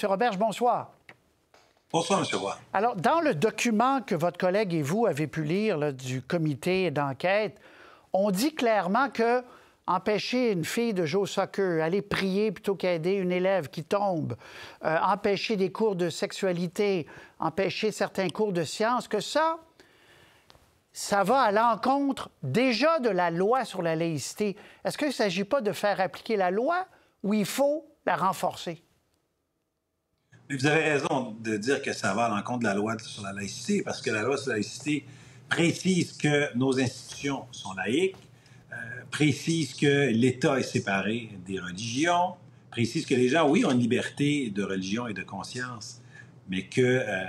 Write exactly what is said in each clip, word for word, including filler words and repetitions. M. Roberge, bonsoir. Bonsoir, M. Roy. Alors, dans le document que votre collègue et vous avez pu lire là, du comité d'enquête, on dit clairement que empêcher une fille de jouer au soccer, aller prier plutôt qu'aider une élève qui tombe, euh, empêcher des cours de sexualité, empêcher certains cours de sciences, que ça, ça va à l'encontre déjà de la loi sur la laïcité. Est-ce qu'il ne s'agit pas de faire appliquer la loi ou il faut la renforcer? Vous avez raison de dire que ça va à l'encontre de la loi sur la laïcité, parce que la loi sur la laïcité précise que nos institutions sont laïques, euh, précise que l'État est séparé des religions, précise que les gens, oui, ont une liberté de religion et de conscience, mais que euh,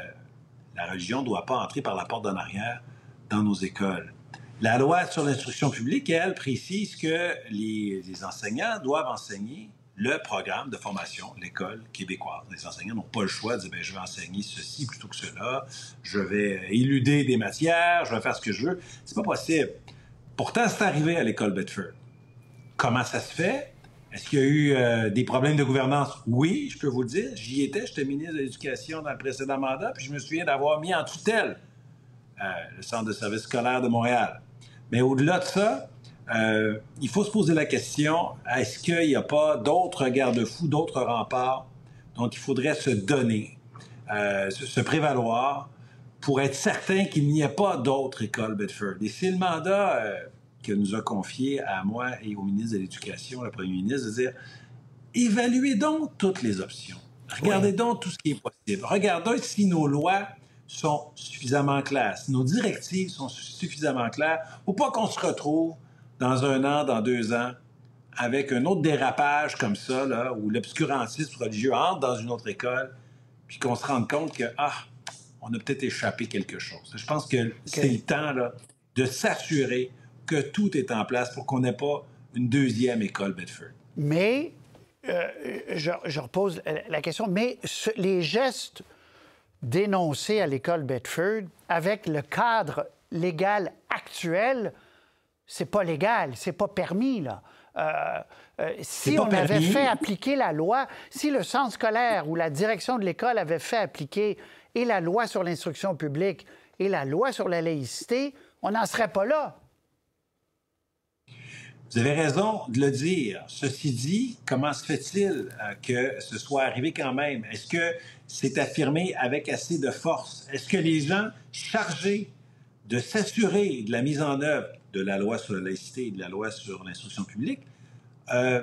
la religion ne doit pas entrer par la porte d'en arrière dans nos écoles. La loi sur l'instruction publique, elle, précise que les, les enseignants doivent enseigner le programme de formation, l'école québécoise. Les enseignants n'ont pas le choix de dire « je vais enseigner ceci plutôt que cela, je vais éluder des matières, je vais faire ce que je veux ». C'est pas possible. Pourtant, c'est arrivé à l'école Bedford. Comment ça se fait? Est-ce qu'il y a eu euh, des problèmes de gouvernance? Oui, je peux vous le dire. J'y étais, j'étais ministre de l'Éducation dans le précédent mandat, puis je me souviens d'avoir mis en tutelle euh, le Centre de services scolaires de Montréal. Mais au-delà de ça, Euh, il faut se poser la question, est-ce qu'il n'y a pas d'autres garde-fous, d'autres remparts dont il faudrait se donner, euh, se, se prévaloir pour être certain qu'il n'y ait pas d'autres écoles Bedford? Et c'est le mandat euh, que nous a confié à moi et au ministre de l'Éducation, le premier ministre, de dire « évaluez donc toutes les options, regardez oui. donc tout ce qui est possible, regardez si nos lois sont suffisamment claires, si nos directives sont suffisamment claires, ou pas qu'on se retrouve dans un an, dans deux ans, avec un autre dérapage comme ça, là, où l'obscurantisme religieux entre dans une autre école, puis qu'on se rende compte que, ah, on a peut-être échappé quelque chose. Je pense que okay. c'est le temps là, de s'assurer que tout est en place pour qu'on n'ait pas une deuxième école Bedford. Mais, euh, je, je repose la question, mais ce, les gestes dénoncés à l'école Bedford, avec le cadre légal actuel, c'est pas légal, c'est pas permis, là. Euh, euh, si on avait fait appliquer la loi, si le centre scolaire ou la direction de l'école avait fait appliquer et la loi sur l'instruction publique et la loi sur la laïcité, on n'en serait pas là. Vous avez raison de le dire. Ceci dit, comment se fait-il que ce soit arrivé quand même? Est-ce que c'est affirmé avec assez de force? Est-ce que les gens chargés de s'assurer de la mise en œuvre de la loi sur la laïcité et de la loi sur l'instruction publique, euh,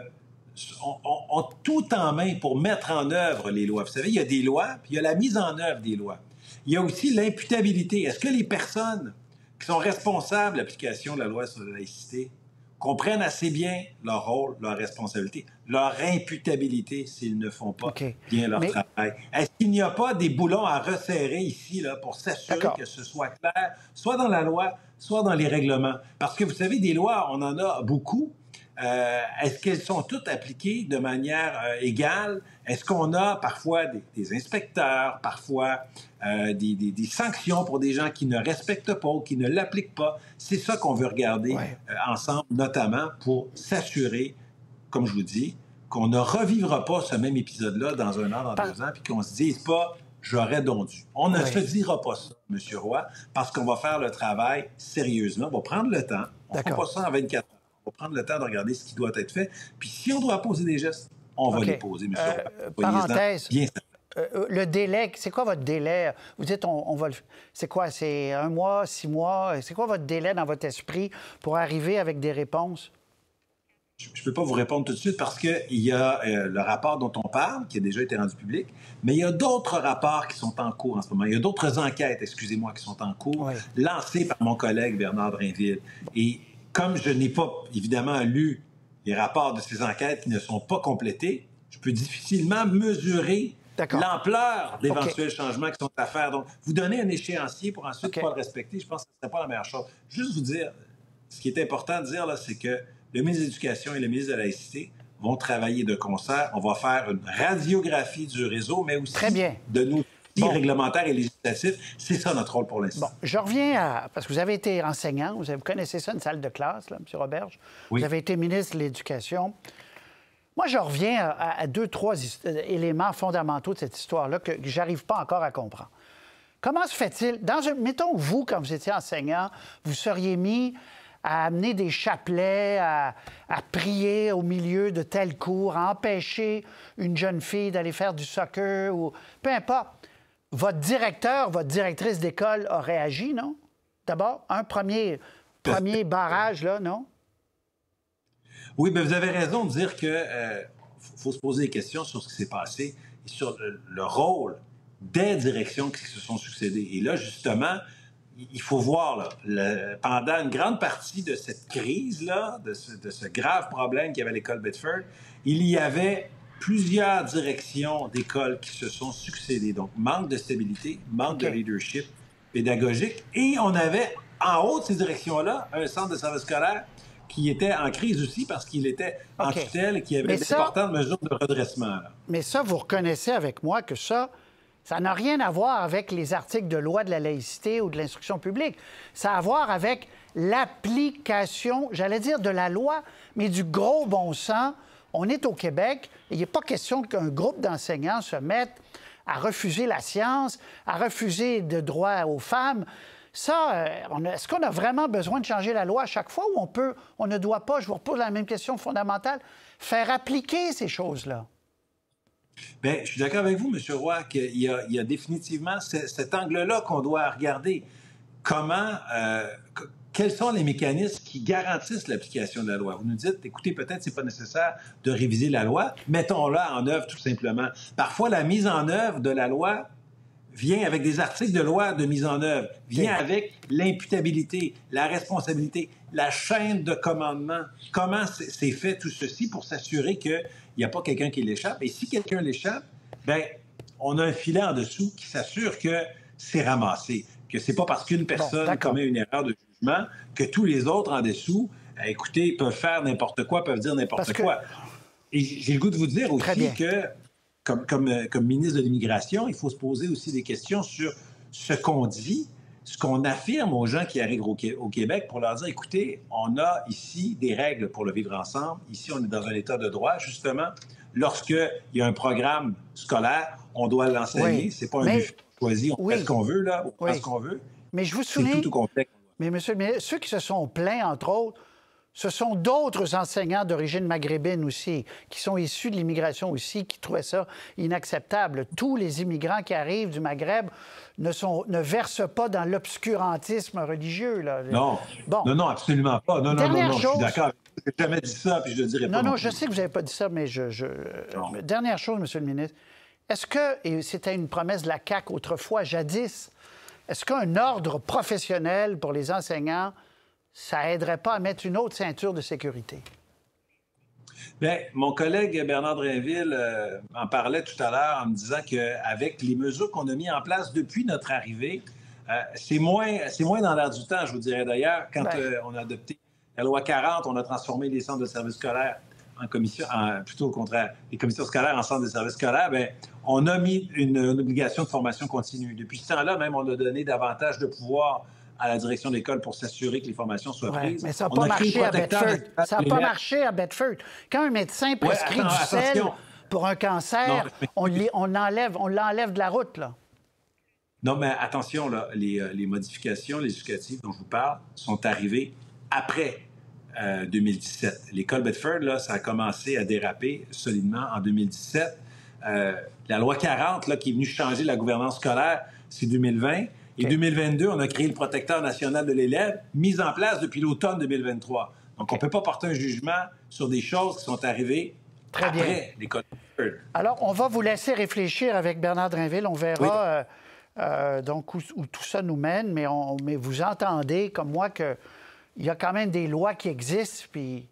ont, ont, ont tout en main pour mettre en œuvre les lois. Vous savez, il y a des lois, puis il y a la mise en œuvre des lois. Il y a aussi l'imputabilité. Est-ce que les personnes qui sont responsables de l'application de la loi sur la laïcité comprennent assez bien leur rôle, leur responsabilité, leur imputabilité s'ils ne font pas okay. bien leur Mais... travail? Est-ce qu'il n'y a pas des boulons à resserrer ici là, pour s'assurer que ce soit clair, soit dans la loi, soit dans les règlements? Parce que vous savez, des lois, on en a beaucoup. Euh, Est-ce qu'elles sont toutes appliquées de manière euh, égale? Est-ce qu'on a parfois des, des inspecteurs, parfois euh, des, des, des sanctions pour des gens qui ne respectent pas ou qui ne l'appliquent pas? C'est ça qu'on veut regarder ouais. euh, ensemble, notamment pour s'assurer, comme je vous dis, qu'on ne revivra pas ce même épisode-là dans un an, dans Par... deux ans, puis qu'on ne se dise pas « j'aurais donc dû ». On ne oui. se dira pas ça, M. Roy, parce qu'on va faire le travail sérieusement. On va prendre le temps. On ne fera pas ça en vingt-quatre heures. On va prendre le temps de regarder ce qui doit être fait. Puis si on doit poser des gestes, on okay. va les poser, M. Euh, Roy. Parenthèse, bien euh, le délai, c'est quoi votre délai? Vous dites, on, on va le... C'est quoi, c'est un mois, six mois? C'est quoi votre délai dans votre esprit pour arriver avec des réponses? Je ne peux pas vous répondre tout de suite parce qu'il y a euh, le rapport dont on parle, qui a déjà été rendu public, mais il y a d'autres rapports qui sont en cours en ce moment. Il y a d'autres enquêtes, excusez-moi, qui sont en cours, oui. lancées par mon collègue Bernard Drainville. Et comme je n'ai pas, évidemment, lu les rapports de ces enquêtes qui ne sont pas complétées, je peux difficilement mesurer l'ampleur d'éventuels okay. changements qui sont à faire. Donc, vous donnez un échéancier pour ensuite okay. pouvoir le respecter, je pense que ce n'est pas la meilleure chose. Juste vous dire, ce qui est important de dire, là, c'est que le ministre de l'Éducation et le ministre de la Laïcité vont travailler de concert. On va faire une radiographie du réseau, mais aussi Très bien. de nos outils bon. réglementaires et législatifs. C'est ça notre rôle pour l'instant. Bon, je reviens à... Parce que vous avez été enseignant, vous connaissez ça, une salle de classe, là, M. Roberge. Oui. Vous avez été ministre de l'Éducation. Moi, je reviens à, à deux, trois éléments fondamentaux de cette histoire-là que, que j'arrive pas encore à comprendre. Comment se fait-il... Dans un, mettons, vous, quand vous étiez enseignant, vous seriez mis à amener des chapelets, à, à prier au milieu de tel cours, à empêcher une jeune fille d'aller faire du soccer ou... Peu importe. Votre directeur, votre directrice d'école a réagi, non? D'abord, un premier, premier barrage, là, non? Oui, bien, vous avez raison de dire que euh, faut se poser des questions sur ce qui s'est passé et sur le, le rôle des directions qui se sont succédées. Et là, justement, il faut voir, là, le, pendant une grande partie de cette crise-là, de ce, de ce grave problème qu'il y avait à l'école Bedford, il y avait plusieurs directions d'écoles qui se sont succédées. Donc, manque de stabilité, manque okay. de leadership pédagogique. Et on avait, en haut de ces directions-là, un centre de service scolaire qui était en crise aussi parce qu'il était okay. en tutelle et qu'il y avait d'importantes mesures de redressement. Là. Mais ça, vous reconnaissez avec moi que ça... Ça n'a rien à voir avec les articles de loi de la laïcité ou de l'instruction publique. Ça a à voir avec l'application, j'allais dire de la loi, mais du gros bon sens. On est au Québec, et il n'est pas question qu'un groupe d'enseignants se mette à refuser la science, à refuser de droits aux femmes. Ça, est-ce qu'on a vraiment besoin de changer la loi à chaque fois ou on peut, on ne doit pas, je vous repose la même question fondamentale, faire appliquer ces choses-là? Bien, je suis d'accord avec vous, M. Roy, qu'il y, y a définitivement cet angle-là qu'on doit regarder. Comment, euh, quels sont les mécanismes qui garantissent l'application de la loi? Vous nous dites, écoutez, peut-être c'est pas nécessaire de réviser la loi. Mettons-la en œuvre, tout simplement. Parfois, la mise en œuvre de la loi vient avec des articles de loi de mise en œuvre, vient avec l'imputabilité, la responsabilité, la chaîne de commandement. Comment c'est fait tout ceci pour s'assurer qu'il n'y a pas quelqu'un qui l'échappe? Et si quelqu'un l'échappe, bien, on a un filet en dessous qui s'assure que c'est ramassé, que c'est pas parce qu'une personne bon, commet une erreur de jugement que tous les autres en dessous, écoutez, peuvent faire n'importe quoi, peuvent dire n'importe quoi. Que... Et j'ai le goût de vous dire aussi que... Comme, comme, comme ministre de l'Immigration, il faut se poser aussi des questions sur ce qu'on dit, ce qu'on affirme aux gens qui arrivent au, au Québec pour leur dire, écoutez, on a ici des règles pour le vivre ensemble. Ici, on est dans un état de droit, justement. Lorsqu'il y a un programme scolaire, on doit l'enseigner. Oui. C'est pas un but choisi. On oui. fait ce qu'on veut, là. On oui. fait ce qu'on veut. Mais je vous souligne... C'est tout, tout complexe. Mais monsieur, mais ceux qui se sont plaints, entre autres, ce sont d'autres enseignants d'origine maghrébine aussi, qui sont issus de l'immigration aussi, qui trouvaient ça inacceptable. Tous les immigrants qui arrivent du Maghreb ne, sont, ne versent pas dans l'obscurantisme religieux. Là. Non. Bon. non, non, absolument pas. Non, Dernière non, non, non, chose... je suis d'accord. Je n'ai jamais dit ça, puis je le dirai non, pas. Non, non, je sais que vous n'avez pas dit ça, mais je... je... Dernière chose, monsieur le ministre, est-ce que, et c'était une promesse de la C A Q autrefois, jadis, est-ce qu'un ordre professionnel pour les enseignants... ça aiderait pas à mettre une autre ceinture de sécurité? Bien, mon collègue Bernard Drainville euh, en parlait tout à l'heure en me disant qu'avec les mesures qu'on a mises en place depuis notre arrivée, euh, c'est moins, c'est moins dans l'air du temps, je vous dirais d'ailleurs. Quand ben... euh, on a adopté la loi quarante, on a transformé les centres de services scolaires en commissions, plutôt au contraire, les commissions scolaires en centres de services scolaires, bien, on a mis une, une obligation de formation continue. Depuis ce temps-là, même, on a donné davantage de pouvoir à la direction de l'école pour s'assurer que les formations soient ouais, prises. Mais ça n'a pas marché à Bedford. Ça n'a pas marché à Bedford. Quand un médecin prescrit ouais, attends, du sel attention. pour un cancer, non, mais... on, on enlève, on l'enlève de la route, là. Non, mais attention, là, les, les modifications législatives dont je vous parle sont arrivées après euh, deux mille dix-sept. L'école Bedford, là, ça a commencé à déraper solidement en deux mille dix-sept. Euh, la loi quarante, là, qui est venue changer la gouvernance scolaire, c'est deux mille vingt. Et okay. deux mille vingt-deux, on a créé le Protecteur national de l'élève, mis en place depuis l'automne deux mille vingt-trois. Donc, okay. on ne peut pas porter un jugement sur des choses qui sont arrivées Très après l'école. Alors, on va vous laisser réfléchir avec Bernard Drainville. On verra oui. euh, euh, donc où, où tout ça nous mène, mais, on, mais vous entendez, comme moi, qu'il y a quand même des lois qui existent, puis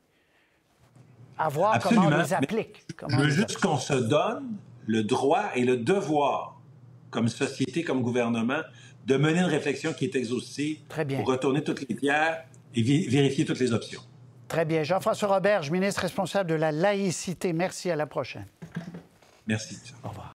à voir Absolument. comment on les applique. Comment Je veux juste qu'on se donne le droit et le devoir, comme société, comme gouvernement, de mener une réflexion qui est exhaustive Très bien. pour retourner toutes les pierres et vérifier toutes les options. Très bien. Jean-François Roberge, ministre responsable de la laïcité. Merci, à la prochaine. Merci. Au revoir.